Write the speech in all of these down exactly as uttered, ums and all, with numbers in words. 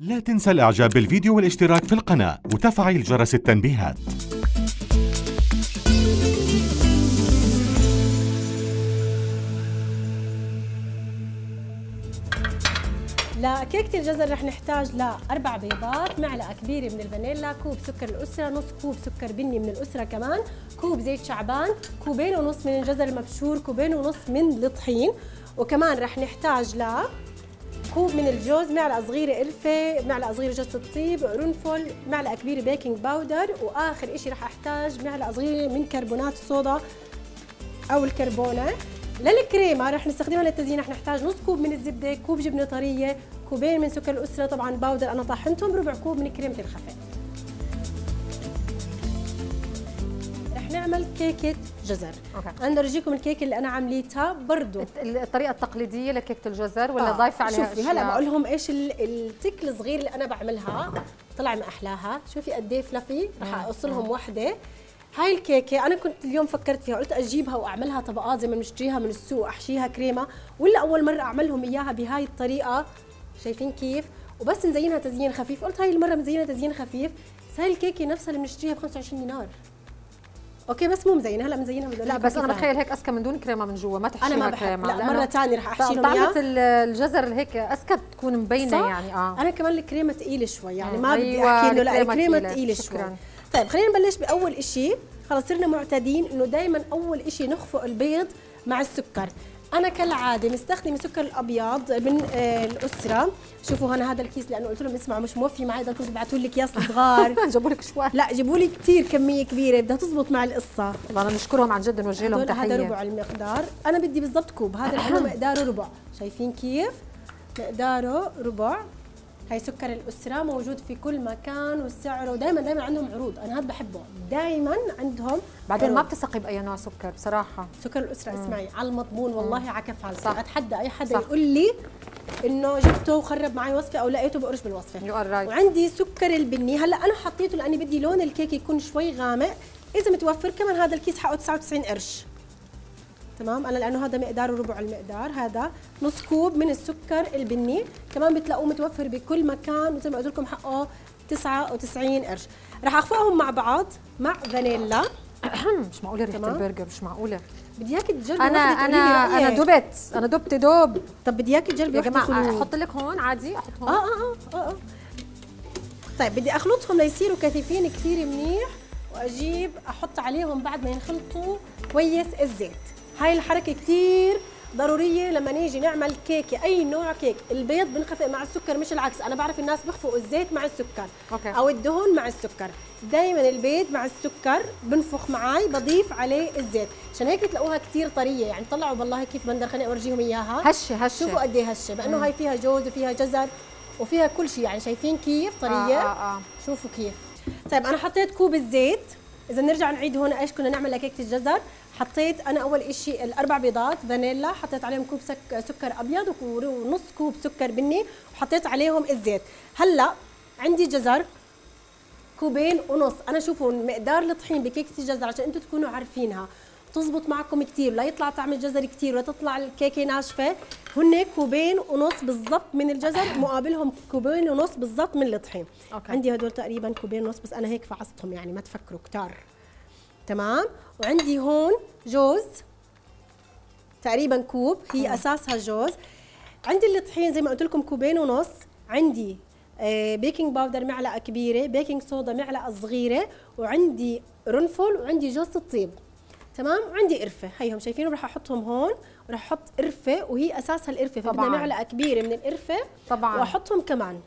لا تنسى الاعجاب بالفيديو والاشتراك في القناة وتفعيل جرس التنبيهات. لكيكة الجزر رح نحتاج لأربع بيضات، معلقة كبيرة من الفانيلا، كوب سكر الأسرة، نص كوب سكر بني من الأسرة كمان، كوب زيت شعبان، كوبين ونص من الجزر المبشور، كوبين ونص من الطحين، وكمان رح نحتاج ل كوب من الجوز، معلقة صغيرة قرفة، معلقة صغيرة جوز الطيب، قرنفل، معلقة كبيرة بيكنج باودر، وآخر إشي رح أحتاج معلقة صغيرة من كربونات الصودا أو الكربونة. للكريمة رح نستخدمها للتزيين رح نحتاج نص كوب من الزبدة، كوب جبنة طرية، كوبين من سكر الأسرة طبعاً باودر أنا طحنتهم، ربع كوب من كريمة الخفق. رح نعمل كيكة جزر. أوكي. أنا بدي أرجيكم الكيكة اللي أنا عملتها برضو الطريقة التقليدية لكيكة الجزر ولا آه. ضايفة عليها شوفي أشياء. هلا بقول لهم إيش التك الصغير اللي أنا بعملها طلع ما أحلاها، شوفي قد إيه فلافي، رح أقص لهم وحدة. هاي الكيكة أنا كنت اليوم فكرت فيها، قلت أجيبها وأعملها طبقات زي ما بنشتريها من السوق، أحشيها كريمة، ولا أول مرة أعملهم إياها بهاي الطريقة، شايفين كيف؟ وبس نزينها تزيين خفيف، قلت هاي المرة بنزينها تزيين خفيف، بس هاي الكيكة نفسها اللي بنشتريها ب خمسة وعشرين دينار. أوكي بس مو مزينة، هلا بنزينها بدنا لا بس أنا بتخيل هيك أسكى من دون كريمة من جوا، ما تحشيها أنا ما كريمة. لا مرة ثانية رح أحشي لهم إياها. طعمة الجزر اللي هيك أسكى بتكون مبينة يعني آه. أنا كمان الكريمة ثقيلة شوي يعني ما بدي أحكي إنه لا الكريمة ثقيلة شوي. طيب خلينا نبلش باول إشي، خلص صرنا معتادين انه دائما اول إشي نخفق البيض مع السكر. انا كالعاده مستخدمه سكر الابيض من الاسره، شوفوا هنا هذا الكيس لانه قلت لهم اسمعوا مش موفي معي، بدكم تبعتوا لي اكياس صغار جابوا لك شوي، لا جيبوا لي كثير كميه كبيره بدها تزبط مع القصه. طبعا نشكرهم عن جد، نوجه لهم تحيه. هذا ربع المقدار، انا بدي بالضبط كوب، هذا الحلو مقداره ربع، شايفين كيف؟ مقداره ربع. هاي سكر الأسرة موجود في كل مكان وسعره دائما دائما عندهم عروض، أنا هذا بحبه، دائما عندهم بعدين عروض. ما بتثقي بأي نوع سكر بصراحة، سكر الأسرة مم. اسمعي على المضمون والله على كف على صح. أتحدى أي حدا يقول لي إنه جبته وخرب معي وصفة أو لقيته بقرش بالوصفة. وعندي سكر البني، هلا أنا حطيته لأني بدي لون الكيك يكون شوي غامق، إذا متوفر كمان هذا الكيس حقه تسعة وتسعين قرش. تمام، انا لانه هذا مقداره ربع المقدار، هذا نص كوب من السكر البني، كمان بتلاقوه متوفر بكل مكان وزي ما قلت لكم حقه تسعة وتسعين قرش. رح اخفقهم مع بعض مع فانيلا. مش معقوله ريحه البرجر، مش معقوله. بدي اياك تجربي، انا انا انا دبت انا دبت دوب. طب بدي اياك تجربي يا جماعه، احط لك هون عادي، احط هون اه اه اه اه طيب بدي اخلطهم ليصيروا كثيفين كثير منيح، واجيب احط عليهم بعد ما ينخلطوا كويس الزيت. هاي الحركة كتير ضرورية لما نيجي نعمل كيكة، أي نوع كيك، البيض بنخفق مع السكر مش العكس، أنا بعرف الناس بخفقوا الزيت مع السكر أوكي. أو الدهون مع السكر، دايماً البيض مع السكر بنفخ معاي بضيف عليه الزيت، عشان هيك بتلاقوها كتير طرية، يعني طلعوا بالله كيف بندر، خليني أورجيهم إياها هشة هشة، شوفوا قد إيه هشة، لأنه هاي فيها جوز وفيها جزر وفيها كل شيء، يعني شايفين كيف طرية؟ آه آه آه. شوفوا كيف. طيب أنا حطيت كوب الزيت، إذا نرجع نعيد هون إيش كنا نعمل لكيكة الجزر. حطيت أنا أول إشي الأربع بيضات فانيلا، حطيت عليهم كوب سك... سكر أبيض ونص كوب سكر بني، وحطيت عليهم الزيت. هلا عندي جزر كوبين ونص، أنا شوفوا مقدار الطحين بكيكة الجزر عشان أنتم تكونوا عارفينها، تزبط معكم كتير، لا يطلع طعم الجزر كتير ولا تطلع الكيكة ناشفة، هن كوبين ونص بالضبط من الجزر مقابلهم كوبين ونص بالضبط من الطحين. أوكي. عندي هدول تقريبا كوبين ونص بس أنا هيك فعصتهم يعني ما تفكروا كتار. تمام، وعندي هون جوز تقريبا كوب، هي اساسها جوز، عندي الطحين زي ما قلت لكم كوبين ونص، عندي بيكنج باودر معلقه كبيره، بيكنج صودا معلقه صغيره، وعندي قرنفل، وعندي جوز الطيب. تمام، وعندي قرفه، هيهم شايفينهم رح احطهم هون، ورح احط قرفه وهي اساسها القرفه، فبدنا معلقه كبيره من القرفه طبعا، واحطهم كمان.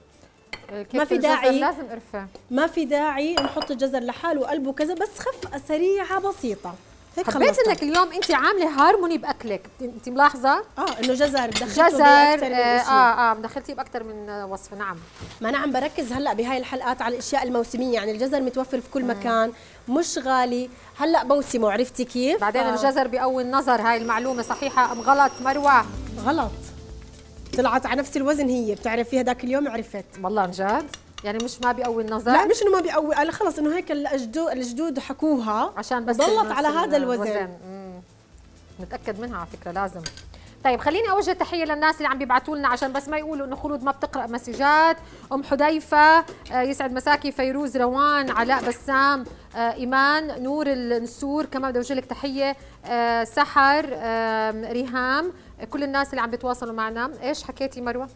ما في داعي لازم قرفه، ما في داعي نحط الجزر لحاله وقلبه كذا، بس خفقه سريعه بسيطه هيك. حبيت انك اليوم انت عامله هارموني باكلك، انت ملاحظه اه انه جزر دخلتي باكثر من شيء، اه اه دخلتي باكثر من وصفه. نعم، ما انا عم بركز هلا بهاي الحلقات على الاشياء الموسميه، يعني الجزر متوفر في كل مكان، مش غالي، هلا موسمه، عرفتي كيف؟ بعدين آه. الجزر بقوي النظر، هاي المعلومه صحيحه ام غلط مروه؟ غلط، طلعت على نفس الوزن هي، بتعرفيها ذاك اليوم عرفت والله عن جد، يعني مش ما بيقوي النظر. لا مش انه ما بيقوي، انا خلص انه هيك الأجدو الجدود حكوها عشان بس ضلت على هذا الوزن. متاكد منها على فكره، لازم. طيب خليني اوجه تحيه للناس اللي عم بيبعتوا لنا عشان بس ما يقولوا انه خلود ما بتقرا مسجات. ام حذيفه، يسعد مساكي، فيروز، روان، علاء، بسام، ايمان، نور النسور، كمان بدي اوجه لك تحيه، سحر، ريهام، كل الناس اللي عم بيتواصلوا معنا. ايش حكيتي مروه؟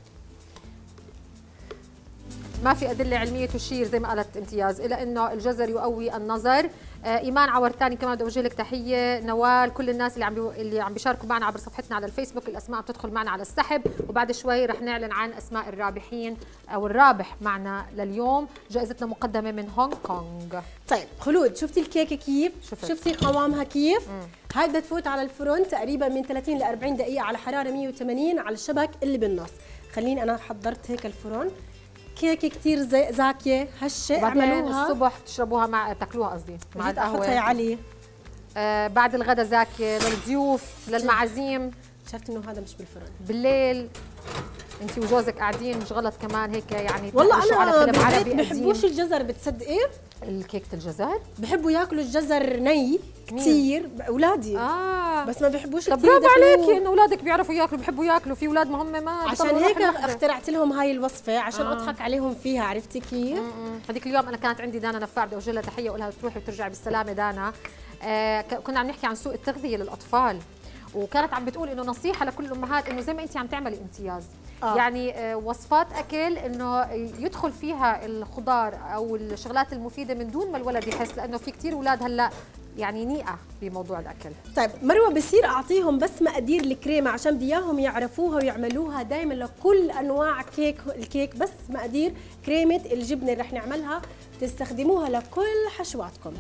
ما في أدلة علمية تشير زي ما قالت امتياز إلى أنه الجزر يقوي النظر. إيمان عورتاني كمان بدي أوجه لك تحية، نوال، كل الناس اللي عم اللي عم بيشاركوا معنا عبر صفحتنا على الفيسبوك. الأسماء بتدخل معنا على السحب، وبعد شوي رح نعلن عن أسماء الرابحين أو الرابح معنا لليوم. جائزتنا مقدمة من هونغ كونغ. طيب خلود، شفتي الكيكة كيف؟ شفت. شفتي قوامها كيف؟ مم. هاي بدها تفوت على الفرن تقريبا من ثلاثين لأربعين دقيقة على حرارة مية وثمانين على الشبك اللي بالنص. خليني أنا حضرت هيك الفرن. كيكه كثير زاكيه هشه، اعملوها الصبح تشربوها مع تاكلوها، قصدي مع القهوه. احطها يا علي آه بعد الغداء زاكيه للضيوف للمعازيم. شفت انه هذا مش بالفرن بالليل، انت وجوزك قاعدين مش غلط كمان هيك يعني. والله انا على فيلم عربي بحبوش الجزر، بتصدقي الكيكه الجزر بحبوا ياكلوا الجزر ني كثير اولادي آه. بس ما بحبوش كثير. برافو عليكي انه اولادك بيعرفوا ياكلوا، بحبوا ياكلوا. في اولاد ما هم ما عشان هيك اخترعت لهم هاي الوصفه عشان آه. اضحك عليهم فيها، عرفتي كيف؟ هذيك اليوم انا كانت عندي دانا نفاع، بدي اوجه لها تحيه واقول لها تروحي وترجعي بالسلامه دانا. آه كنا عم نحكي عن سوء التغذيه للاطفال، وكانت عم بتقول انه نصيحه لكل الامهات انه زي ما انت عم تعملي امتياز آه. يعني وصفات اكل انه يدخل فيها الخضار او الشغلات المفيده من دون ما الولد يحس، لانه في كثير اولاد هلا يعني نيئه بموضوع الاكل. طيب مروه، بصير اعطيهم بس مقادير الكريمه عشان بدي اياهم يعرفوها ويعملوها دائما لكل انواع كيك. الكيك بس مقادير كريمه الجبنه اللي رح نعملها تستخدموها لكل حشواتكم.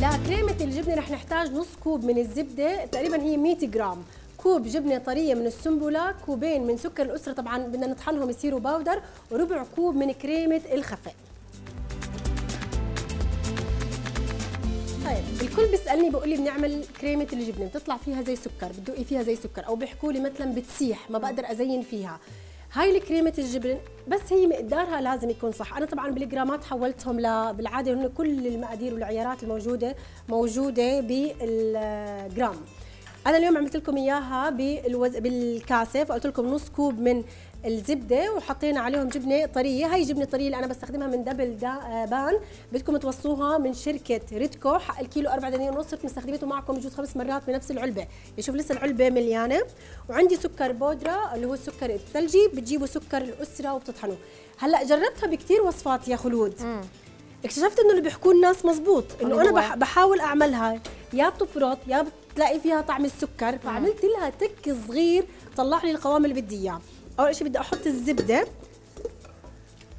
لكريمة الجبنة رح نحتاج نص كوب من الزبدة، تقريبا هي مية جرام، كوب جبنة طرية من السنبلة، كوبين من سكر الأسرة طبعا بدنا نطحنهم يصيروا باودر، وربع كوب من كريمة الخفق. طيب الكل بيسألني بقول لي بنعمل كريمة الجبنة بتطلع فيها زي سكر، بتدوقي فيها زي سكر، أو بيحكوا لي مثلا بتسيح ما بقدر أزين فيها. هاي الكريمة الجبن بس هي مقدارها لازم يكون صح. أنا طبعاً بالجرامات حولتهم ل بالعادة هن كل المقادير والعيارات الموجودة موجودة بالجرام. أنا اليوم عملت لكم إياها بالوز... بالكاسة، فقلت لكم نص كوب من الزبدة وحطينا عليهم جبنة طرية. هاي جبنة طرية اللي أنا بستخدمها من دبل دا بان، بدكم توصوها من شركة ريدكو، حق الكيلو أربعة دنانير ونص، كنت استخدمته معكم بجوز خمس مرات بنفس العلبة، يشوف لسه العلبة مليانة. وعندي سكر بودرة اللي هو السكر الثلجي، بتجيبوا سكر الأسرة وبتطحنوه. هلا جربتها بكثير وصفات يا خلود، مم. اكتشفت إنه اللي بيحكوه الناس مزبوط، إنه أنا بح بحاول أعملها يا بتفرط يا بتلاقي فيها طعم السكر، فعملت لها تك صغير طلع لي القوام اللي بدي إياه. أول شيء بدي أحط الزبدة،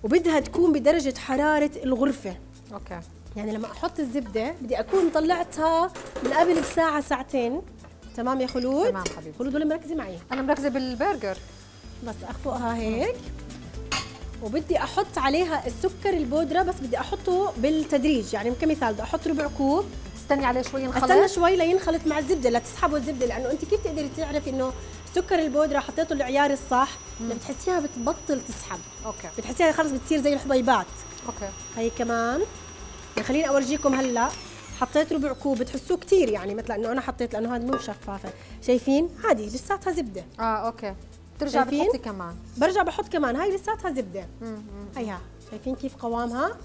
وبدها تكون بدرجة حرارة الغرفة. أوكي. يعني لما أحط الزبدة بدي أكون طلعتها من قبل بساعة ساعتين. تمام يا خلود؟ تمام حبيبي. خلود ولا مركزة معي؟ أنا مركزة بالبرجر. بس أخفقها هيك. وبدي أحط عليها السكر البودرة، بس بدي أحطه بالتدريج، يعني كمثال بدي أحط ربع كوب. استني عليه شوي ينخلط. استنى شوي لينخلط مع الزبدة، لا تسحبوا الزبدة، لأنه أنت كيف تقدري تعرفي إنه سكر البودره حطيته العيار الصح؟ لما بتحسيها بتبطل تسحب، اوكي بتحسيها خلص بتصير زي الحبيبات. اوكي هي كمان خليني اورجيكم هلا، حطيت ربع كوب، بتحسوه كثير يعني مثل انه انا حطيت، لانه هذا مو شفافه، شايفين هذه لساتها زبده. اه اوكي بترجع بتحطي كمان؟ برجع بحط كمان، هاي لساتها زبده. امم هيها شايفين كيف قوامها؟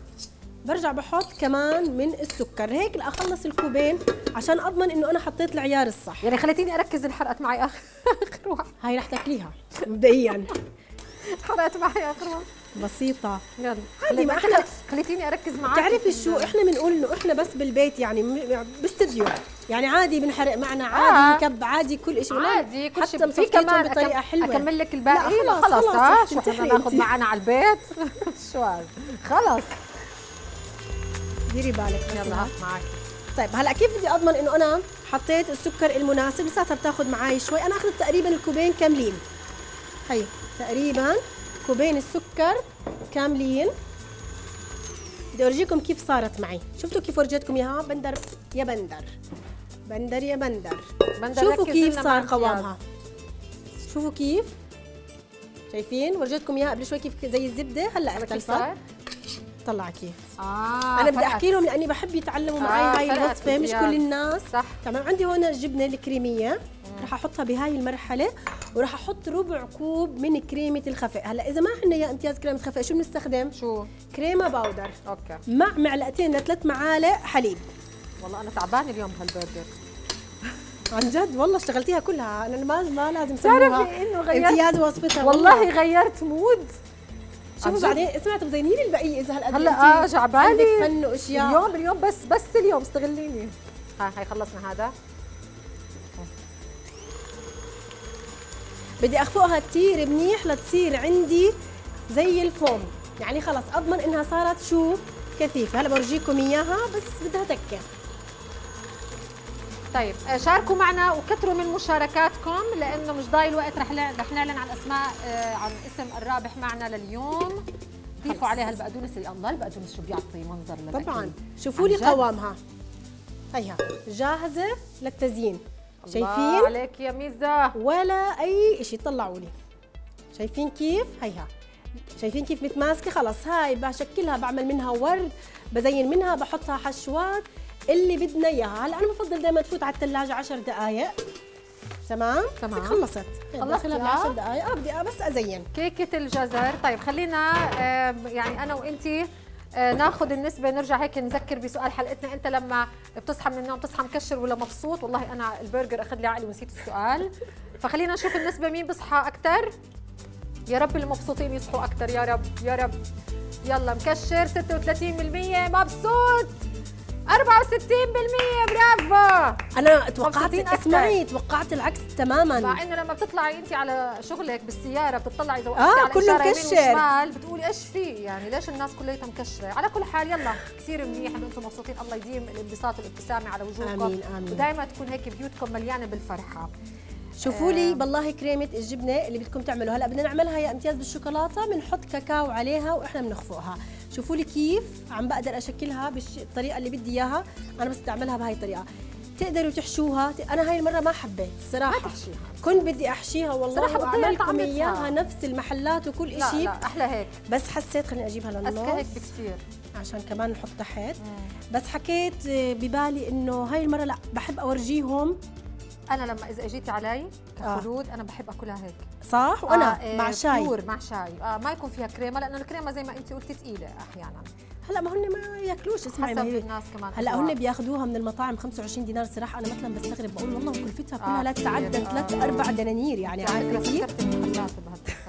برجع بحط كمان من السكر، هيك لاخلص الكوبين عشان اضمن انه انا حطيت العيار الصح. يعني خليتيني اركز، انحرقت معي اخر واحد. هاي رح تاكليها مبدئيا. حرقت معي اخر واحد. بسيطة. يلا عادي، ما احنا خليتيني اركز معاك. بتعرفي شو احنا بنقول انه احنا بس بالبيت يعني باستديو، يعني عادي بنحرق معنا، عادي نكب، آه. عادي كل شيء عادي، كل شيء في كمان بطريقة أكم... حلوة. اكمل لك الباقي؟ لا خلص خلص، شو بدنا ناخذ معنا على البيت؟ شو هذا؟ خلص ديري بالك. يلا هات معك. طيب هلا كيف بدي اضمن انه انا حطيت السكر المناسب؟ لساتها بتاخذ معي شوي، انا اخذت تقريبا الكوبين كاملين. هي تقريبا كوبين السكر كاملين. بدي اورجيكم كيف صارت معي، شفتوا كيف ورجيتكم اياها؟ بندر يا بندر، بندر يا بندر، بندر. شوفوا كيف صار قوامها، شوفوا كيف، شايفين؟ ورجيتكم اياها قبل شوي كيف زي الزبده، هلا اختلفت. بتطلع كيف. آه انا بدي احكي لهم لاني بحب يتعلموا معي آه هاي الوصفه، مش كل الناس. صح. تمام. عندي هون الجبنه الكريميه رح احطها بهاي المرحله، وراح احط ربع كوب من كريمه الخفق. هلا اذا ما عندنا يا امتياز كريمه خفق شو بنستخدم؟ شو؟ كريمه باودر. اوكي. مع معلقتين لثلاث معالق حليب. والله انا تعبانه اليوم بهالبرجر. عن جد والله اشتغلتيها كلها. انا ما ما لازم سويها امتياز وصفتها. والله, والله غيرت مود. شوفوا بعدين اسمعي تزيني لي البقيه اذا هالقد هلا. اه جعبالي فن واشياء. اليوم اليوم بس بس اليوم استغليني. ها هي خلصنا هذا. بدي اخفقها كثير منيح لتصير عندي زي الفوم، يعني خلص اضمن انها صارت شو كثيفه. هلا بورجيكم اياها بس بدها تكه. طيب شاركوا معنا وكثروا من مشاركاتكم لانه مش ضايل وقت. رح رح نعلن عن اسماء عن اسم الرابح معنا لليوم. ضيفوا عليها البقدونس. الله البقدونس شو بيعطي منظر للأكل. طبعا شوفوا لي قوامها. هيها جاهزه للتزيين. شايفين؟ الله عليك يا ميزة. ولا أي شيء. طلعوا لي. شايفين كيف؟ هيها. شايفين كيف متماسكة؟ خلص هاي بشكلها، بعمل منها ورد، بزين منها، بحطها حشوات اللي بدنا إياها. هلا أنا بفضل دائما تفوت على الثلاجة عشر دقايق. تمام؟ تمام. خلصت. خلصتها ب عشر دقايق، أه بدي بس أزين. كيكة الجزر، طيب خلينا آه يعني أنا وأنتِ آه ناخذ النسبة. نرجع هيك نذكر بسؤال حلقتنا. أنت لما بتصحى من النوم بتصحى مكشر ولا مبسوط؟ والله أنا البرجر أخذ لي عقلي ونسيت السؤال. فخلينا نشوف النسبة مين بصحى أكثر. يا رب المبسوطين يصحوا أكثر، يا رب يا رب. يلا مكشر ستة وثلاثين بالمية، مبسوط أربعة وستين بالمية. برافو. أنا توقعت، اسمعي توقعت العكس تماماً. مع إنه لما بتطلعي أنت على شغلك بالسيارة بتطلعي إذا وقفتي آه على الإشارة يمين وشمال بتقولي إيش في، يعني ليش الناس كلها مكشرة؟ على كل حال يلا كثير منيح إنه أنتم مبسوطين. الله يديم الانبساط والابتسامة على وجوهكم. آمين آمين. ودائما تكون هيك بيوتكم مليانة بالفرحة. شوفوا لي بالله كريمة الجبنة اللي بدكم تعملوا. هلا بدنا نعملها يا امتياز بالشوكولاتة، بنحط كاكاو عليها واحنا بنخفقها. شوفوا لي كيف عم بقدر اشكلها بالطريقة اللي بدي اياها. انا بس بدي اعملها بهي الطريقة. تقدروا تحشوها. انا هاي المرة ما حبيت الصراحة. ما تحشيها. كنت بدي احشيها والله وعملكم اياها نفس المحلات وكل شيء. لا لا احلى هيك. بس حسيت خليني اجيبها للنص اسكى هيك بكثير عشان كمان نحط تحت. بس حكيت ببالي انه هاي المرة لا، بحب اورجيهم. أنا لما إذا أجيتي علي كخلود آه. أنا بحب أكلها هيك. صح. وأنا آه إيه مع شاي. مع شاي آه ما يكون فيها كريمة، لأنه الكريمة زي ما أنت قلتي ثقيلة أحياناً. هلا ما هن ما ياكلوش. اسمعي حسب الناس كمان. هلا هن بياخذوها من المطاعم خمسة وعشرين دينار. صراحة أنا مثلا بستغرب، بقول والله كلفتها كلها آه لا تتعدى ثلاث أربع دنانير يعني. عارفة كيف؟